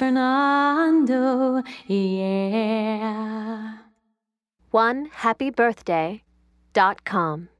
Fernando, yeah. 1HappyBirthday.com